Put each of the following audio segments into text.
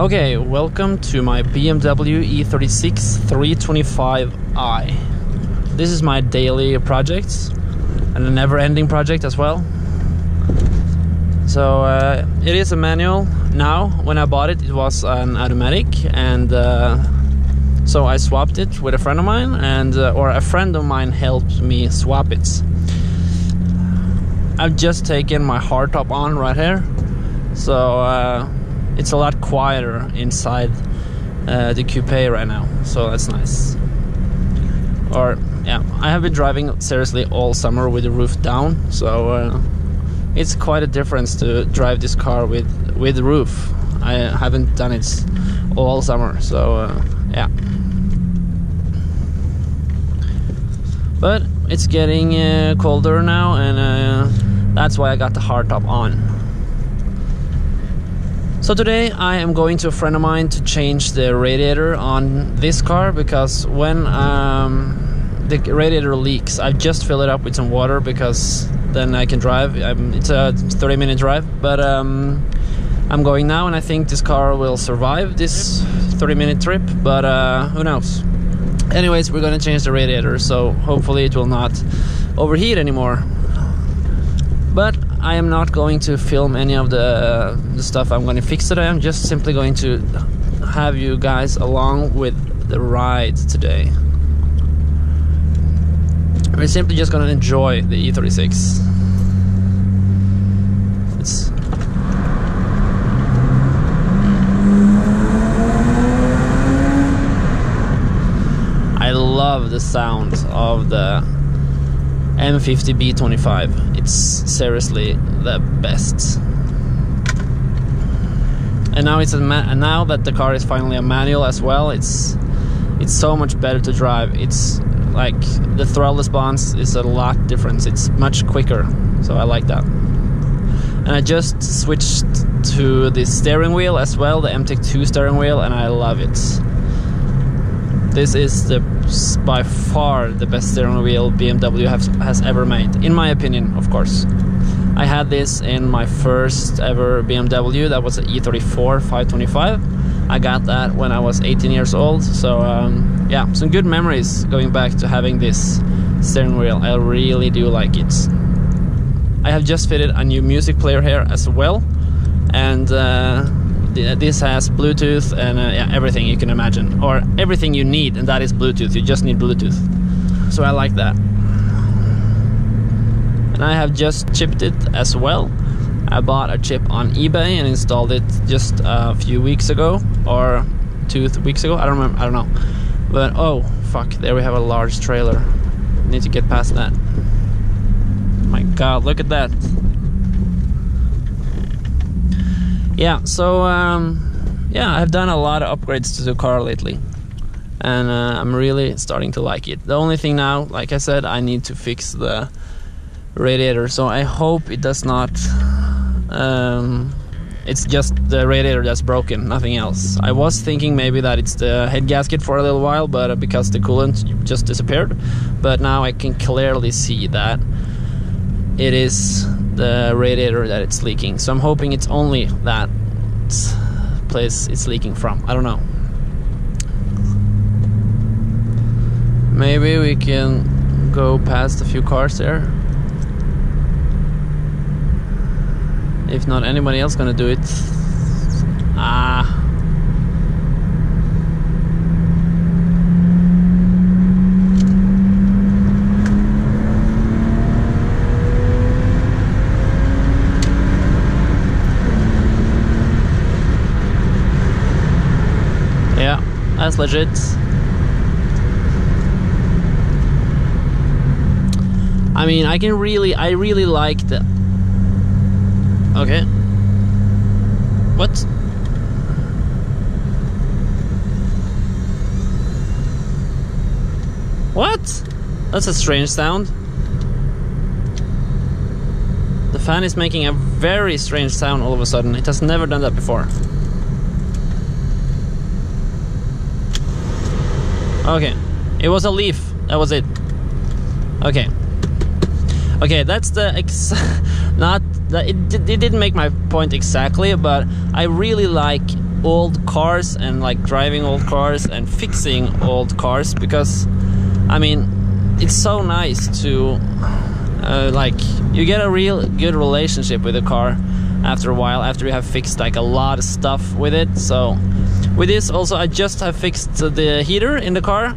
Okay, welcome to my BMW E36 325i. This is my daily project and a never-ending project as well. So it is a manual now. When I bought it, it was an automatic, and so I swapped it with a friend of mine, and or a friend of mine helped me swap it. I've just taken my hardtop on right here, so it's a lot quieter inside the coupe right now, so that's nice. Or yeah, I have been driving seriously all summer with the roof down, so it's quite a difference to drive this car with the roof. I haven't done it all summer, so yeah. But it's getting colder now, and that's why I got the hardtop on. So today I am going to a friend of mine to change the radiator on this car, because when the radiator leaks, I just fill it up with some water, because then I can drive. It's a 30-minute drive, but I'm going now, and I think this car will survive this 30-minute trip, but who knows. Anyways, we're gonna change the radiator, so hopefully it will not overheat anymore. But I am not going to film any of the stuff I'm going to fix today. I'm just simply going to have you guys along with the ride today. We're simply just going to enjoy the E36. It's I love the sound of the M50B25. It's seriously the best. And now it's now that the car is finally a manual as well, it's so much better to drive. It's like the throttle response is a lot different. It's much quicker, so I like that. And I just switched to the steering wheel as well, the MTEC 2 steering wheel, and I love it. This is by far the best steering wheel BMW has ever made, in my opinion, of course. I had this in my first ever BMW, that was an E34 525. I got that when I was 18 years old, so yeah, some good memories going back to having this steering wheel. I really do like it. I have just fitted a new music player here as well, and this has Bluetooth and yeah, everything you can imagine, or everything you need, and that is Bluetooth. You just need Bluetooth, so I like that. And I have just chipped it as well. I bought a chip on eBay and installed it just a few weeks ago, or 2 weeks ago, I don't remember, I don't know. But oh fuck, there we have a large trailer. Need to get past that. My god, look at that. Yeah, so yeah, I've done a lot of upgrades to the car lately, and I'm really starting to like it. The only thing now, like I said, I need to fix the radiator, so I hope it does not it's just the radiator that's broken, nothing else. I was thinking maybe that it's the head gasket for a little while, but because the coolant just disappeared, but now I can clearly see that it is the radiator that it's leaking. So I'm hoping it's only that place it's leaking from. I don't know. Maybe we can go past a few cars there. If not, anybody else gonna do it? Ah. That's legit. I mean, I really like the... Okay. What? What? That's a strange sound. The fan is making a very strange sound all of a sudden. It has never done that before. Okay, it was a leaf. That was it. Okay. Okay, that's the not that it didn't make my point exactly, but I really like old cars and like driving old cars and fixing old cars, because I mean, it's so nice to like, you get a real good relationship with a car after a while, after you have fixed like a lot of stuff with it. So with this also, I just have fixed the heater in the car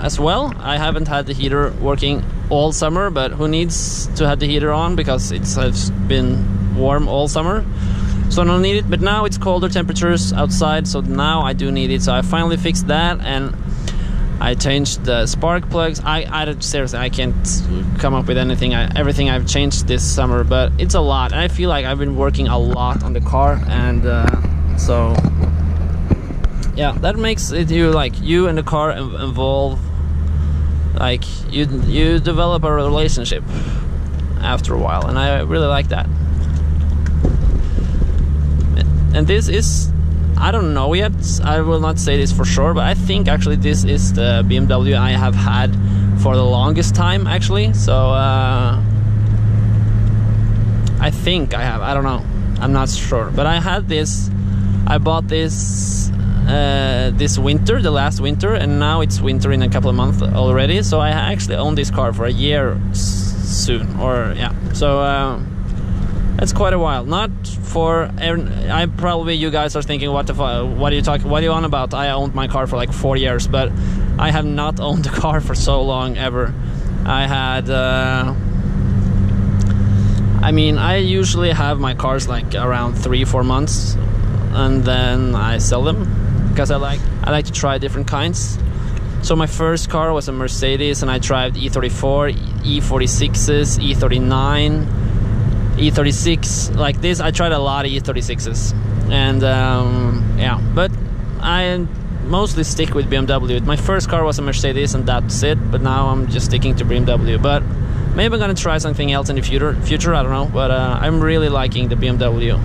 as well. I haven't had the heater working all summer, but who needs to have the heater on, because it's been warm all summer, so I don't need it. But now it's colder temperatures outside, so now I do need it. So I finally fixed that, and I changed the spark plugs. I seriously, I can't come up with anything. Everything I've changed this summer, but it's a lot. And I feel like I've been working a lot on the car, and so yeah, that makes it, you like, you and the car involve, like you develop a relationship after a while, and I really like that. And this is, I don't know yet, I will not say this for sure, but I think actually this is the BMW I have had for the longest time actually. So I think I have, I don't know, I'm not sure, but I had this, I bought this this winter, the last winter, and now it's winter in a couple of months already, so I actually owned this car for a year soon, or yeah, so that's quite a while. Not for, I probably, you guys are thinking, what the fuck, what are you on about? I owned my car for like 4 years, but I have not owned the car for so long ever. I had, I mean, I usually have my cars like around 3-4 months, and then I sell them, because I like to try different kinds. So my first car was a Mercedes, and I tried E34, E46s, E39. E36, like this, I tried a lot of E36s, and yeah, but I mostly stick with BMW. My first car was a Mercedes, and that's it, but now I'm just sticking to BMW, but maybe I'm gonna try something else in the future, I don't know, but I'm really liking the BMW.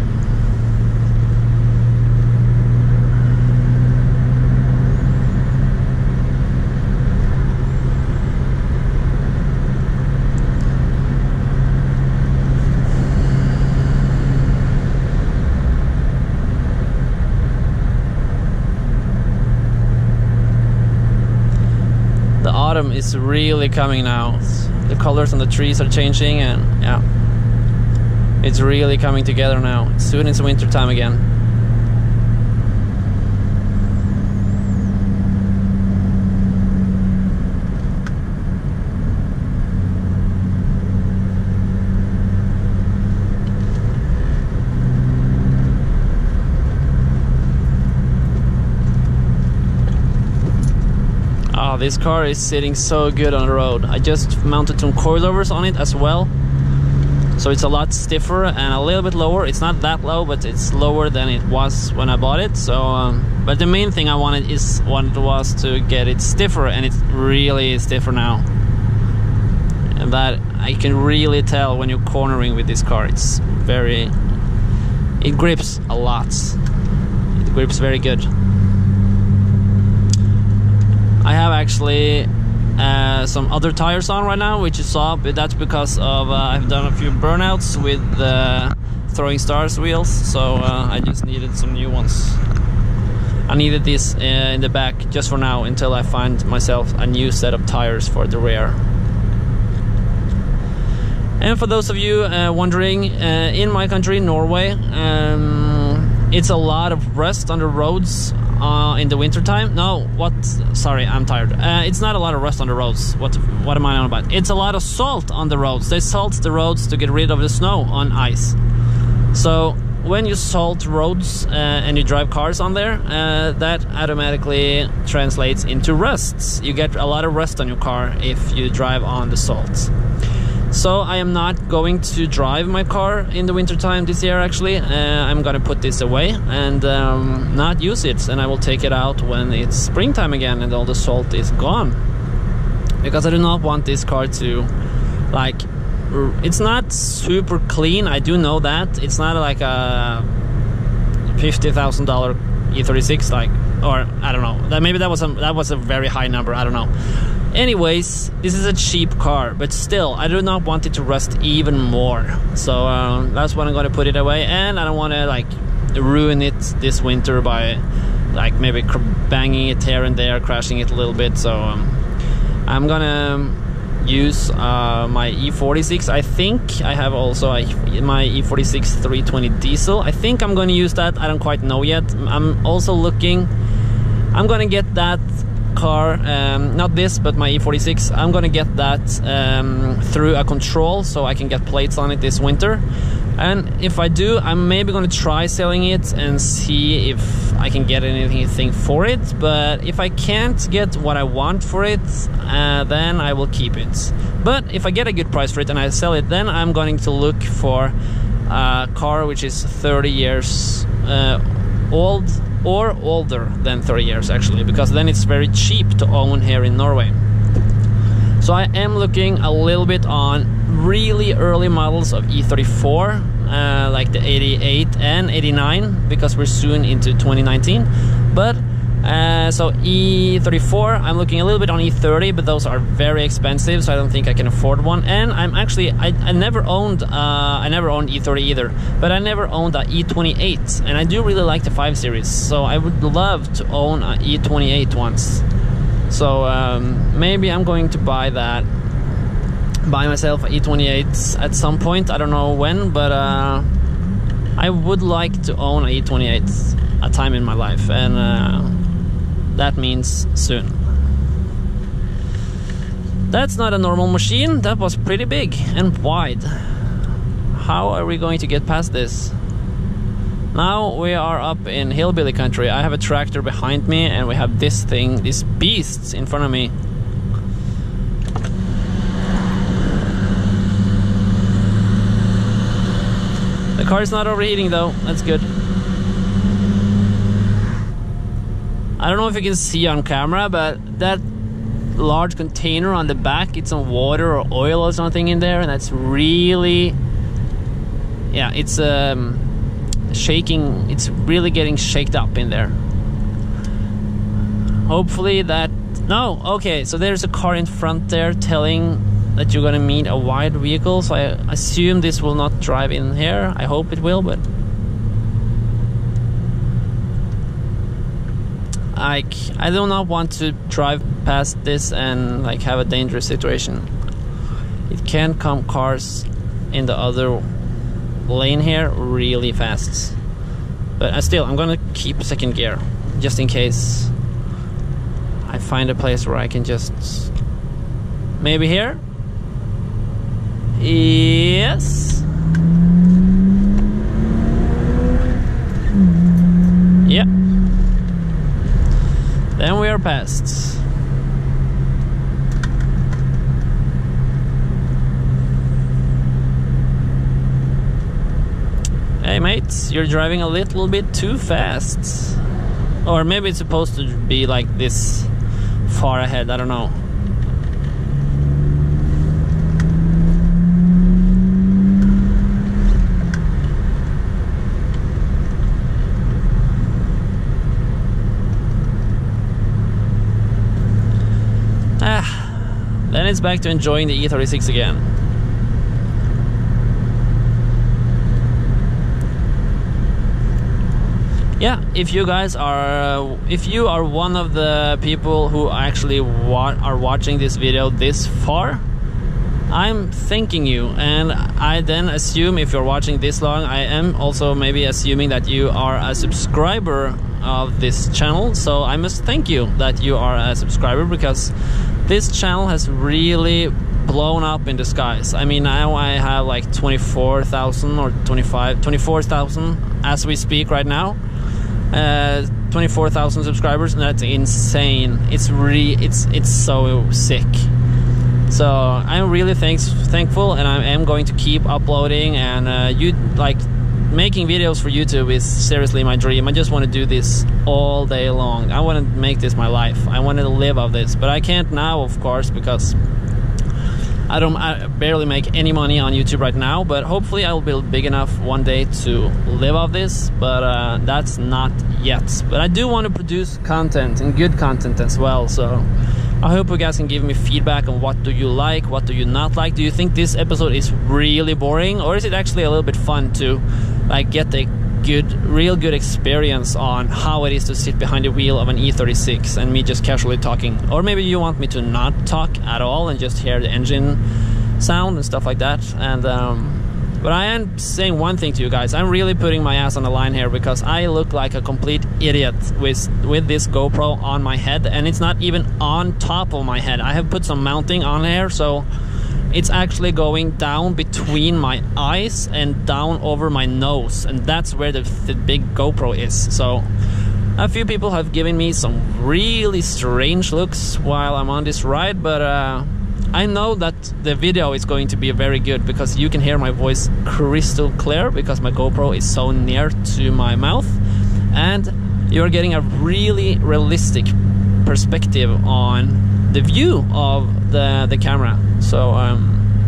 Autumn is really coming now. The colors on the trees are changing, and yeah, it's really coming together now. Soon it's winter time again. This car is sitting so good on the road. I just mounted some coilovers on it as well, so it's a lot stiffer and a little bit lower. It's not that low, but it's lower than it was when I bought it. So but the main thing I wanted was to get it stiffer, and it's really stiffer now, and that I can really tell when you're cornering with this car. It's very, it grips a lot, it grips very good. I have actually some other tires on right now, which you saw, but that's because of I've done a few burnouts with the Throwing Stars wheels, so I just needed some new ones. I needed this in the back just for now, until I find myself a new set of tires for the rear. And for those of you wondering, in my country, Norway, it's a lot of rust on the roads in the winter time. No, what? Sorry, I'm tired. It's not a lot of rust on the roads. What am I on about? It's a lot of salt on the roads. They salt the roads to get rid of the snow on ice. So when you salt roads and you drive cars on there, that automatically translates into rusts. You get a lot of rust on your car if you drive on the salt. So I am not going to drive my car in the winter time this year actually. I'm gonna put this away and not use it, and I will take it out when it's springtime again and all the salt is gone, because I do not want this car to, like, it's not super clean, I do know that. It's not like a $50,000 E36, like, or I don't know, that maybe that was a very high number, I don't know. Anyways, this is a cheap car, but still, I do not want it to rust even more. So that's when I'm going to put it away, and I don't want to, like, ruin it this winter by like maybe banging it here and there, crashing it a little bit. So I'm gonna use my E46. I think I have also my E46 320 diesel. I think I'm gonna use that. I don't quite know yet. I'm also looking. I'm gonna get that car, not this, but my E46. I'm gonna get that through a control, so I can get plates on it this winter. And if I do, I'm maybe gonna try selling it and see if I can get anything for it. But if I can't get what I want for it, then I will keep it. But if I get a good price for it and I sell it, then I'm going to look for a car which is 30 years old or older than 30 years actually, because then it's very cheap to own here in Norway. So I am looking a little bit on really early models of E34, like the 88 and 89, because we're soon into 2019. But so E34, I'm looking a little bit on E30, but those are very expensive, so I don't think I can afford one. And I'm actually, I never owned E30 either, but I never owned an E28, and I do really like the 5 Series, so I would love to own an E28 once. So maybe I'm going to buy myself an E28 at some point. I don't know when, but I would like to own an E28 a time in my life, and that means soon. That's not a normal machine. That was pretty big and wide. How are we going to get past this? Now we are up in hillbilly country. I have a tractor behind me, and we have this thing, these beasts in front of me. The car is not overheating though, that's good. I don't know if you can see on camera, but that large container on the back, it's on water or oil or something in there, and that's really... yeah, it's... shaking. It's really getting shaked up in there. Hopefully that... no, okay, so there's a car in front there telling that you're gonna meet a wide vehicle, so I assume this will not drive in here. I hope it will, but I do not want to drive past this and like have a dangerous situation. It can come cars in the other lane here really fast, but still I'm gonna keep second gear just in case I find a place where I can just... maybe here. Yes. Yep. Then we are past. Hey mates, you're driving a little bit too fast. Or maybe it's supposed to be like this far ahead, I don't know. Ah, then it's back to enjoying the E36 again. Yeah, if you guys are... if you are one of the people who actually are watching this video this far, I'm thanking you, and I then assume if you're watching this long, I am also maybe assuming that you are a subscriber of this channel, so I must thank you that you are a subscriber, because this channel has really blown up in the skies. I mean, now I have like 24,000 or 24,000 as we speak right now. 24,000 subscribers, and that's insane. It's so sick. So I'm really thankful, and I am going to keep uploading, and you like making videos for YouTube is seriously my dream. I just want to do this all day long. I want to make this my life. I want to live off this, but I can't now, of course, because I barely make any money on YouTube right now, but hopefully I'll be big enough one day to live off this, but that's not yet. But I do want to produce content, and good content as well, so I hope you guys can give me feedback on what do you like, what do you not like. Do you think this episode is really boring, or is it actually a little bit fun to like get the real good experience on how it is to sit behind the wheel of an E36 and me just casually talking. Or maybe you want me to not talk at all and just hear the engine sound and stuff like that. And but I am saying one thing to you guys, I'm really putting my ass on the line here, because I look like a complete idiot with this GoPro on my head, and it's not even on top of my head. I have put some mounting on here, so it's actually going down between my eyes and down over my nose, and that's where the big GoPro is. So a few people have given me some really strange looks while I'm on this ride, but I know that the video is going to be very good, because you can hear my voice crystal clear because my GoPro is so near to my mouth, and you're getting a really realistic perspective on the view of the camera. So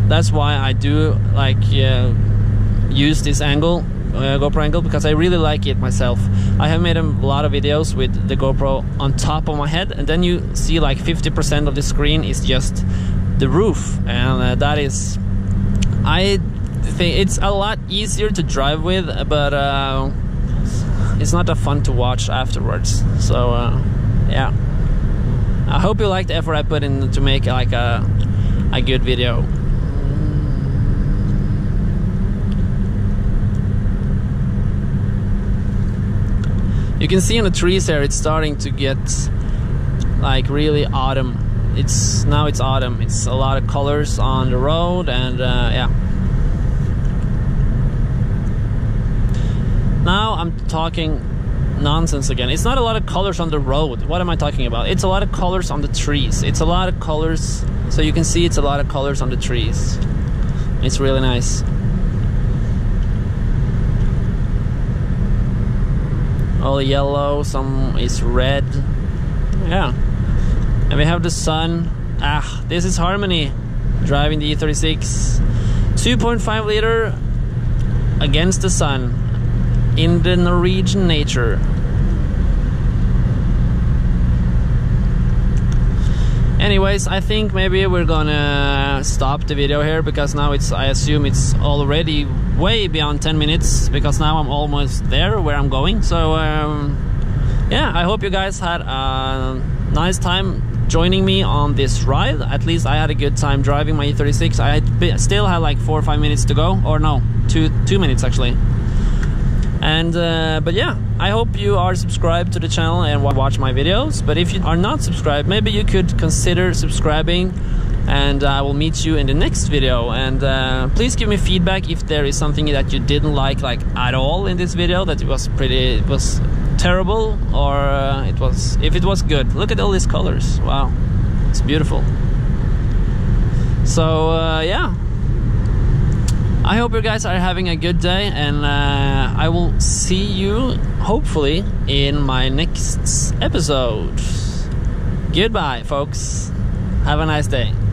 that's why I do like use this angle, GoPro angle, because I really like it myself. I have made a lot of videos with the GoPro on top of my head, and then you see like 50% of the screen is just the roof, and that is, I think it's a lot easier to drive with, but it's not that fun to watch afterwards. So yeah, I hope you liked the effort I put in to make like a good video. You can see on the trees here, it's starting to get like really autumn. Now it's autumn. It's a lot of colors on the road, and yeah. Now I'm talking nonsense again. It's not a lot of colors on the road. What am I talking about? It's a lot of colors on the trees. It's a lot of colors. So you can see it's a lot of colors on the trees. It's really nice. All yellow, some is red. Yeah. And we have the sun. Ah, this is Harmony driving the E36. 2.5 liter against the sun in the Norwegian nature. Anyways, I think maybe we're gonna stop the video here, because now it's, I assume it's already way beyond 10 minutes, because now I'm almost there where I'm going. So yeah, I hope you guys had a nice time joining me on this ride. At least I had a good time driving my E36. Still had like 4 or 5 minutes to go, or no, two minutes actually. And but yeah, I hope you are subscribed to the channel and watch my videos. But if you are not subscribed, maybe you could consider subscribing, and I will meet you in the next video. And please give me feedback if there is something that you didn't like at all in this video, that it was terrible, or if it was good. Look at all these colors. Wow, it's beautiful. So yeah, I hope you guys are having a good day, and I will see you hopefully in my next episode. Goodbye folks, have a nice day.